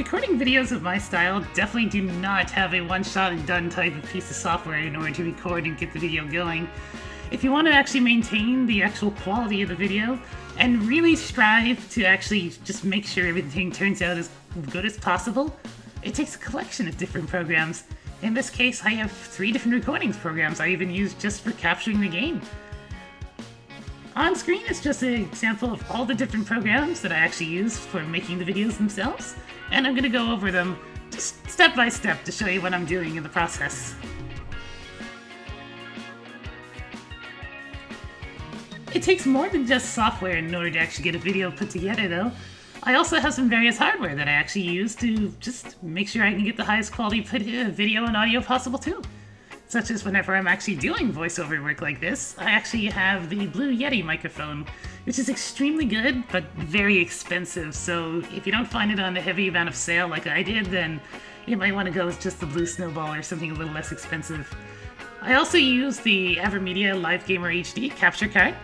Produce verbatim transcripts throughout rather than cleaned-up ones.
Recording videos of my style definitely do not have a one-shot and done type of piece of software in order to record and get the video going. If you want to actually maintain the actual quality of the video and really strive to actually just make sure everything turns out as good as possible, it takes a collection of different programs. In this case, I have three different recordings programs I even use just for capturing the game. On screen is just an example of all the different programs that I actually use for making the videos themselves, and I'm going to go over them just step by step to show you what I'm doing in the process. It takes more than just software in order to actually get a video put together though. I also have some various hardware that I actually use to just make sure I can get the highest quality video and audio possible too. Such as whenever I'm actually doing voiceover work like this, I actually have the Blue Yeti microphone, which is extremely good, but very expensive, so if you don't find it on a heavy amount of sale like I did, then you might want to go with just the Blue Snowball or something a little less expensive. I also use the Avermedia Live Gamer H D capture card.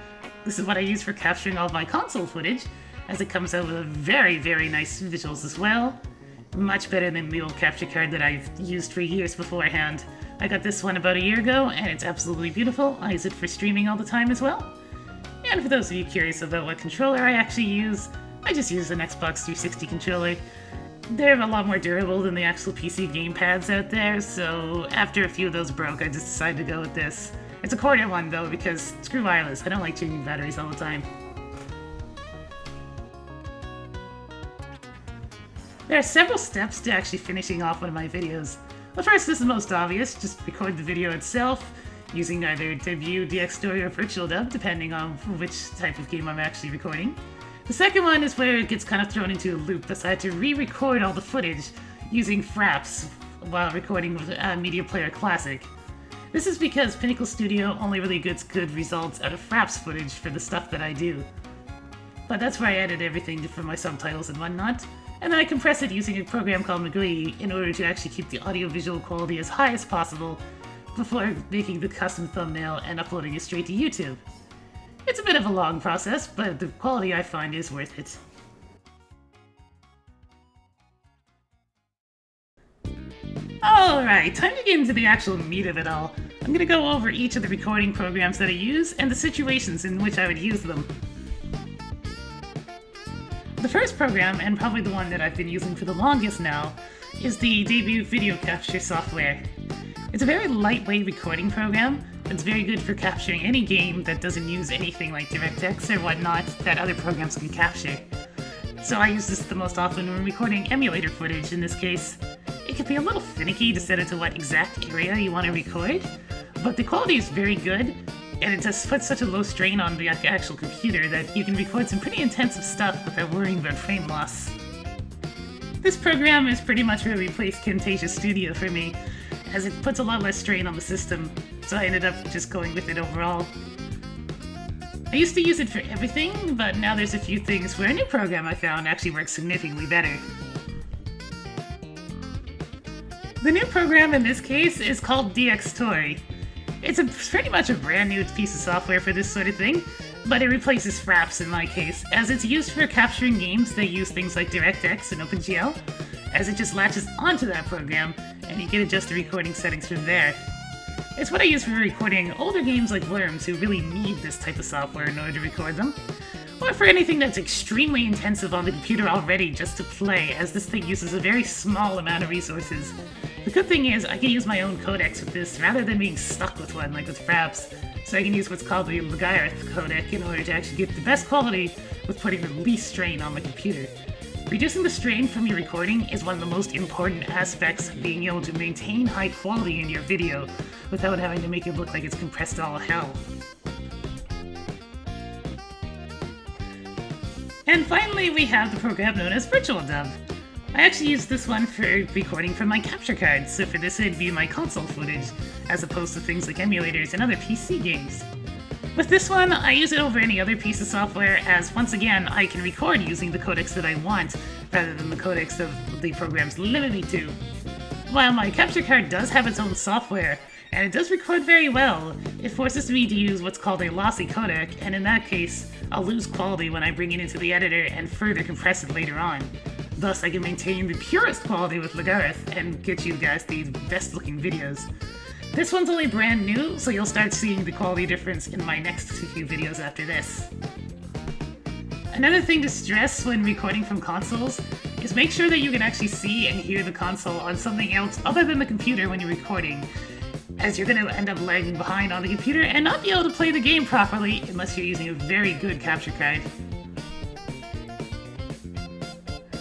This is what I use for capturing all of my console footage, as it comes out with very, very nice visuals as well. Much better than the old capture card that I've used for years beforehand. I got this one about a year ago, and it's absolutely beautiful. I use it for streaming all the time as well. And for those of you curious about what controller I actually use, I just use an Xbox three sixty controller. They're a lot more durable than the actual P C gamepads out there, so after a few of those broke, I just decided to go with this. It's a Corel one though, because screw wireless, I don't like changing batteries all the time. There are several steps to actually finishing off one of my videos. The first is the most obvious, just record the video itself, using either Debut, DxTory, or VirtualDub, depending on which type of game I'm actually recording. The second one is where it gets kind of thrown into a loop, so I had to re-record all the footage using Fraps while recording with uh, Media Player Classic. This is because Pinnacle Studio only really gets good results out of Fraps footage for the stuff that I do. But that's where I edit everything for my subtitles and whatnot. And then I compress it using a program called MeGUI in order to actually keep the audio-visual quality as high as possible before making the custom thumbnail and uploading it straight to YouTube. It's a bit of a long process, but the quality I find is worth it. Alright, time to get into the actual meat of it all. I'm going to go over each of the recording programs that I use and the situations in which I would use them. The first program, and probably the one that I've been using for the longest now, is the Debut Video Capture software. It's a very lightweight recording program that's very good for capturing any game that doesn't use anything like DirectX or whatnot that other programs can capture. So I use this the most often when recording emulator footage in this case. It can be a little finicky to set it to what exact area you want to record, but the quality is very good, and it just puts such a low strain on the actual computer that you can record some pretty intensive stuff without worrying about frame loss. This program is pretty much where we replaced Camtasia Studio for me, as it puts a lot less strain on the system, so I ended up just going with it overall. I used to use it for everything, but now there's a few things where a new program I found actually works significantly better. The new program in this case is called DxTory. It's a, pretty much a brand new piece of software for this sort of thing, but it replaces Fraps in my case, as it's used for capturing games that use things like DirectX and OpenGL, as it just latches onto that program, and you can adjust the recording settings from there. It's what I use for recording older games like Worms, who really need this type of software in order to record them, or for anything that's extremely intensive on the computer already just to play, as this thing uses a very small amount of resources. The good thing is, I can use my own codecs with this, rather than being stuck with one like with Fraps, so I can use what's called the Lagarith codec in order to actually get the best quality with putting the least strain on the computer. Reducing the strain from your recording is one of the most important aspects of being able to maintain high quality in your video, without having to make it look like it's compressed all hell. And finally, we have the program known as VirtualDub. I actually use this one for recording from my capture card, so for this it'd be my console footage, as opposed to things like emulators and other P C games. With this one, I use it over any other piece of software, as once again, I can record using the codecs that I want, rather than the codecs that the programs limit me to. While my capture card does have its own software, and it does record very well, it forces me to use what's called a lossy codec, and in that case, I'll lose quality when I bring it into the editor and further compress it later on. Thus, I can maintain the purest quality with Lagarith and get you guys the best looking videos. This one's only brand new, so you'll start seeing the quality difference in my next few videos after this. Another thing to stress when recording from consoles is make sure that you can actually see and hear the console on something else other than the computer when you're recording, as you're going to end up lagging behind on the computer and not be able to play the game properly unless you're using a very good capture card.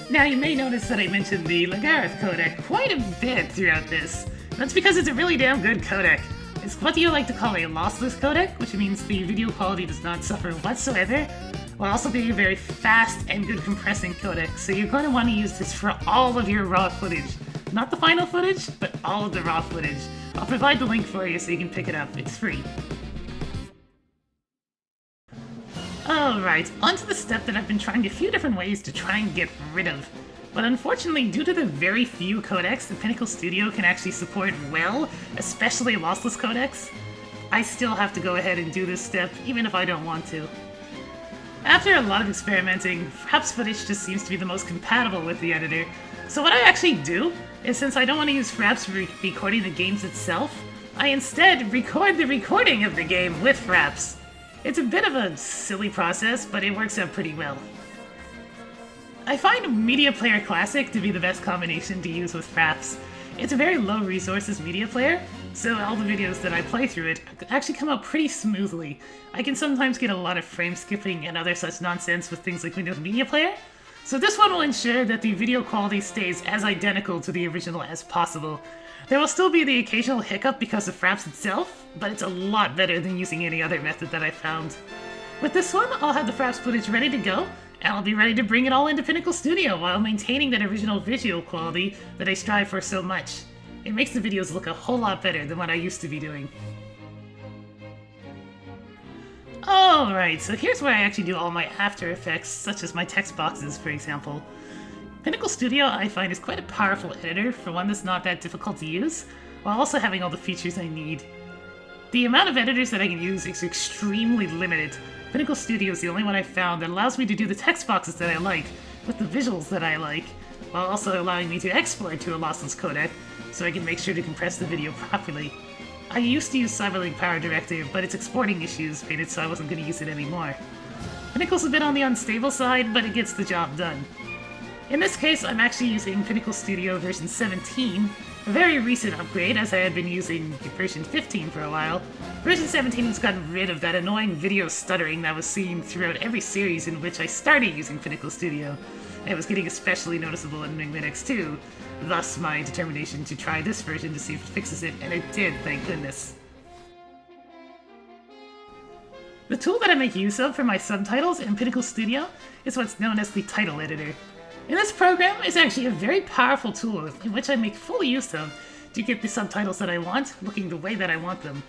Now you may notice that I mentioned the Lagarith codec quite a bit throughout this. That's because it's a really damn good codec. It's what you like to call a lossless codec, which means the video quality does not suffer whatsoever, while also being a very fast and good compressing codec, so you're going to want to use this for all of your raw footage. Not the final footage, but all of the raw footage. I'll provide the link for you so you can pick it up, it's free. Alright, onto the step that I've been trying a few different ways to try and get rid of. But unfortunately, due to the very few codecs the Pinnacle Studio can actually support well, especially lossless codecs, I still have to go ahead and do this step, even if I don't want to. After a lot of experimenting, Fraps footage just seems to be the most compatible with the editor, so what I actually do is, since I don't want to use Fraps for recording the games itself, I instead record the recording of the game with Fraps. It's a bit of a silly process, but it works out pretty well. I find Media Player Classic to be the best combination to use with Fraps. It's a very low resources media player, so all the videos that I play through it actually come out pretty smoothly. I can sometimes get a lot of frame skipping and other such nonsense with things like Windows Media Player, so this one will ensure that the video quality stays as identical to the original as possible. There will still be the occasional hiccup because of Fraps itself, but it's a lot better than using any other method that I found. With this one, I'll have the Fraps footage ready to go, and I'll be ready to bring it all into Pinnacle Studio while maintaining that original visual quality that I strive for so much. It makes the videos look a whole lot better than what I used to be doing. Alright, so here's where I actually do all my after effects, such as my text boxes, for example. Pinnacle Studio, I find, is quite a powerful editor for one that's not that difficult to use, while also having all the features I need. The amount of editors that I can use is extremely limited. Pinnacle Studio is the only one I've found that allows me to do the text boxes that I like, with the visuals that I like, while also allowing me to export to a lossless codec, so I can make sure to compress the video properly. I used to use CyberLink PowerDirector, but its exporting issues made it so I wasn't going to use it anymore. Pinnacle's a bit on the unstable side, but it gets the job done. In this case, I'm actually using Pinnacle Studio version seventeen, a very recent upgrade, as I had been using version fifteen for a while. Version seventeen has gotten rid of that annoying video stuttering that was seen throughout every series in which I started using Pinnacle Studio. It was getting especially noticeable in Mega Man X two, thus my determination to try this version to see if it fixes it, and it did, thank goodness. The tool that I make use of for my subtitles in Pinnacle Studio is what's known as the Title Editor. And this program is actually a very powerful tool in which I make full use of to get the subtitles that I want, looking the way that I want them.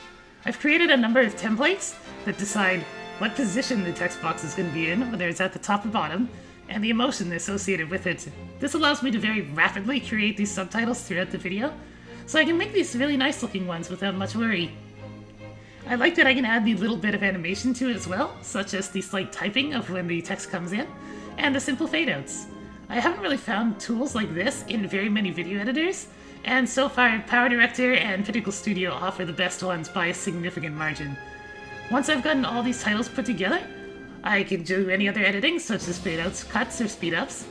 I've created a number of templates that decide what position the text box is going to be in, whether it's at the top or bottom, and the emotion associated with it. This allows me to very rapidly create these subtitles throughout the video, so I can make these really nice looking ones without much worry. I like that I can add the little bit of animation to it as well, such as the slight typing of when the text comes in, and the simple fade-outs. I haven't really found tools like this in very many video editors, and so far PowerDirector and Pinnacle Studio offer the best ones by a significant margin. Once I've gotten all these titles put together, I can do any other editing such as fadeouts, cuts, or speedups,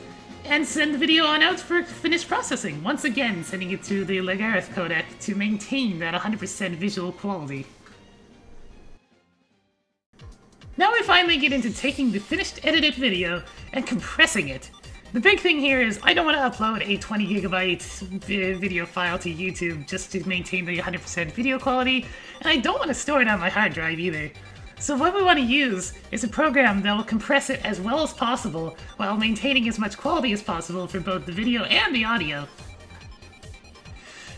and send the video on out for finished processing, once again sending it to the Lagarith codec to maintain that one hundred percent visual quality. Now we finally get into taking the finished edited video and compressing it. The big thing here is I don't want to upload a twenty gigabyte video file to YouTube just to maintain the one hundred percent video quality, and I don't want to store it on my hard drive either. So what we want to use is a program that will compress it as well as possible while maintaining as much quality as possible for both the video and the audio.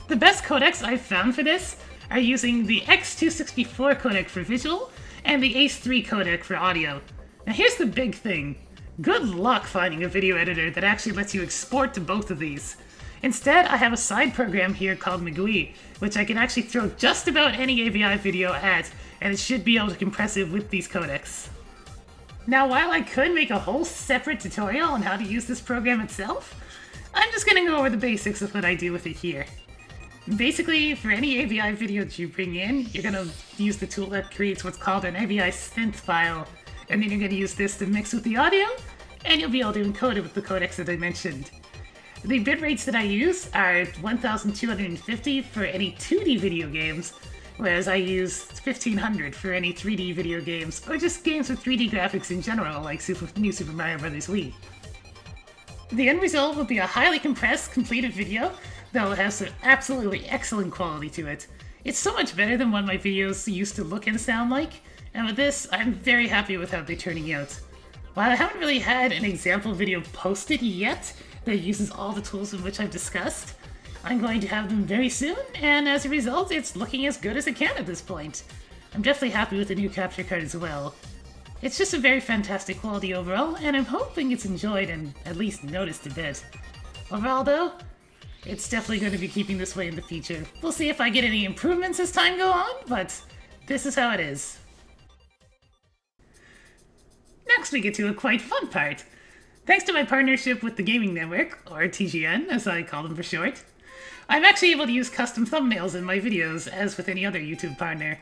The best codecs I've found for this are using the X two sixty-four codec for visual and the A C three codec for audio. Now here's the big thing. Good luck finding a video editor that actually lets you export to both of these. Instead, I have a side program here called MeGUI, which I can actually throw just about any A V I video at, and it should be able to compress it with these codecs. Now, while I could make a whole separate tutorial on how to use this program itself, I'm just gonna go over the basics of what I do with it here. Basically, for any A V I video that you bring in, you're gonna use the tool that creates what's called an A V I synth file, and then you're gonna use this to mix with the audio, and you'll be able to encode it with the codecs that I mentioned. The bit rates that I use are one thousand two hundred fifty for any two D video games, whereas I use fifteen hundred for any three D video games, or just games with three D graphics in general, like Super New Super Mario Bros. Wii. The end result will be a highly compressed, completed video that will have some absolutely excellent quality to it. It's so much better than what my videos used to look and sound like, and with this, I'm very happy with how they're turning out. While I haven't really had an example video posted yet that uses all the tools in which I've discussed, I'm going to have them very soon, and as a result, it's looking as good as it can at this point. I'm definitely happy with the new capture card as well. It's just a very fantastic quality overall, and I'm hoping it's enjoyed and at least noticed a bit. Overall though, it's definitely going to be keeping this way in the future. We'll see if I get any improvements as time goes on, but this is how it is. Next we get to a quite fun part. Thanks to my partnership with the Gaming Network, or T G N as I call them for short, I'm actually able to use custom thumbnails in my videos, as with any other YouTube partner.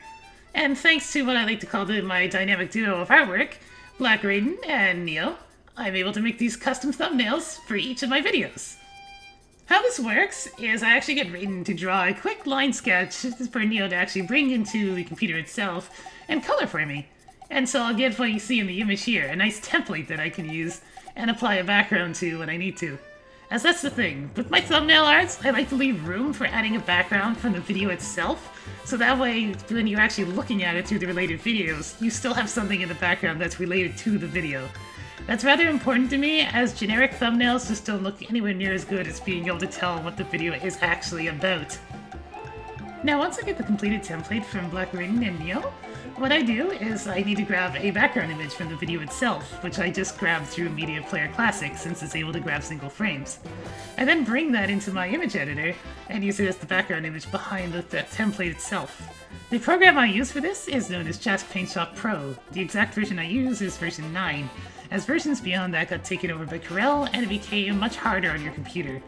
And thanks to what I like to call the, my dynamic duo of artwork, Black Raiden and Neil, I'm able to make these custom thumbnails for each of my videos. How this works is I actually get Raiden to draw a quick line sketch for Neil to actually bring into the computer itself and color for me. And so I'll get what you see in the image here, a nice template that I can use and apply a background to when I need to. As that's the thing, with my thumbnail arts, I like to leave room for adding a background from the video itself, so that way when you're actually looking at it through the related videos, you still have something in the background that's related to the video. That's rather important to me, as generic thumbnails just don't look anywhere near as good as being able to tell what the video is actually about. Now once I get the completed template from Black Raiden and Neo, what I do is I need to grab a background image from the video itself, which I just grabbed through Media Player Classic since it's able to grab single frames. I then bring that into my image editor and use it as the background image behind the, the template itself. The program I use for this is known as J A S C PaintShop Pro. The exact version I use is version nine, as versions beyond that got taken over by Corel and it became much harder on your computer.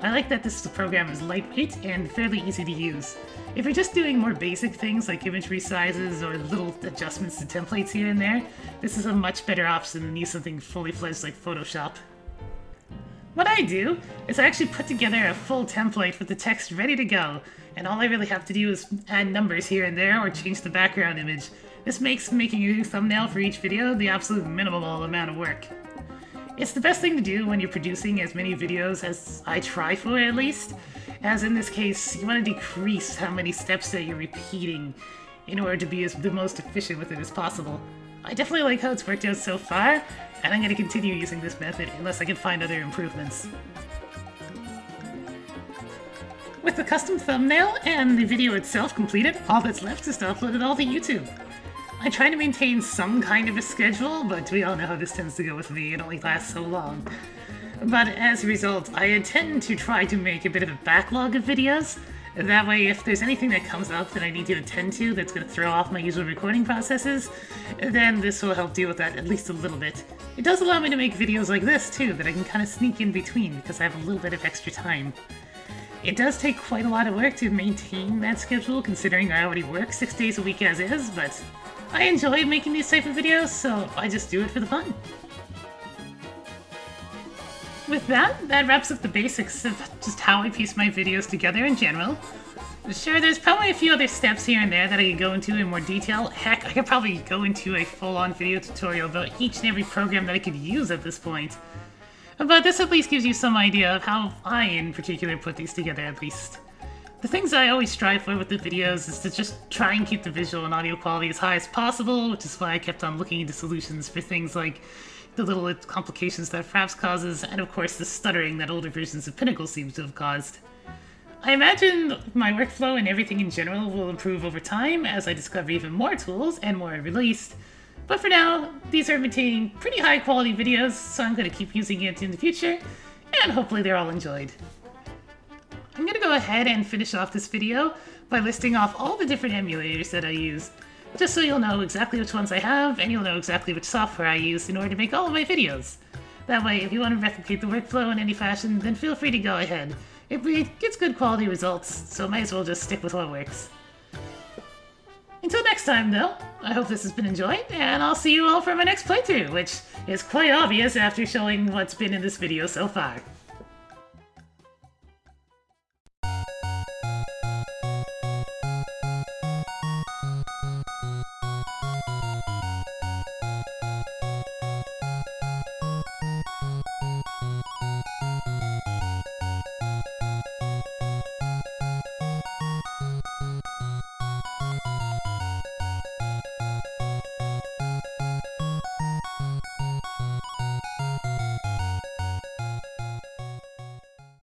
I like that this program is lightweight and fairly easy to use. If you're just doing more basic things like image resizes or little adjustments to templates here and there, this is a much better option than use something fully fledged like Photoshop. What I do is I actually put together a full template with the text ready to go, and all I really have to do is add numbers here and there or change the background image. This makes making a new thumbnail for each video the absolute minimal amount of work. It's the best thing to do when you're producing as many videos as I try for, at least, as in this case, you want to decrease how many steps that you're repeating in order to be as, the most efficient with it as possible. I definitely like how it's worked out so far, and I'm going to continue using this method unless I can find other improvements. With the custom thumbnail and the video itself completed, all that's left is to upload it all to YouTube. I try to maintain some kind of a schedule, but we all know how this tends to go with me, it only lasts so long. But as a result, I intend to try to make a bit of a backlog of videos, that way if there's anything that comes up that I need to attend to that's going to throw off my usual recording processes, then this will help deal with that at least a little bit. It does allow me to make videos like this too, that I can kind of sneak in between because I have a little bit of extra time. It does take quite a lot of work to maintain that schedule considering I already work six days a week as is, but I enjoy making these type of videos, so I just do it for the fun. With that, that wraps up the basics of just how I piece my videos together in general. Sure, there's probably a few other steps here and there that I could go into in more detail. Heck, I could probably go into a full-on video tutorial about each and every program that I could use at this point. But this at least gives you some idea of how I, in particular, put these together at least. The things I always strive for with the videos is to just try and keep the visual and audio quality as high as possible, which is why I kept on looking into solutions for things like the little complications that Fraps causes, and of course the stuttering that older versions of Pinnacle seem to have caused. I imagine my workflow and everything in general will improve over time as I discover even more tools and more are released, but for now, these are maintaining pretty high quality videos, so I'm going to keep using it in the future, and hopefully they're all enjoyed. I'm going to go ahead and finish off this video by listing off all the different emulators that I use, just so you'll know exactly which ones I have and you'll know exactly which software I use in order to make all of my videos. That way, if you want to replicate the workflow in any fashion, then feel free to go ahead. It gets good quality results, so might as well just stick with what works. Until next time, though, I hope this has been enjoyed, and I'll see you all for my next playthrough, which is quite obvious after showing what's been in this video so far.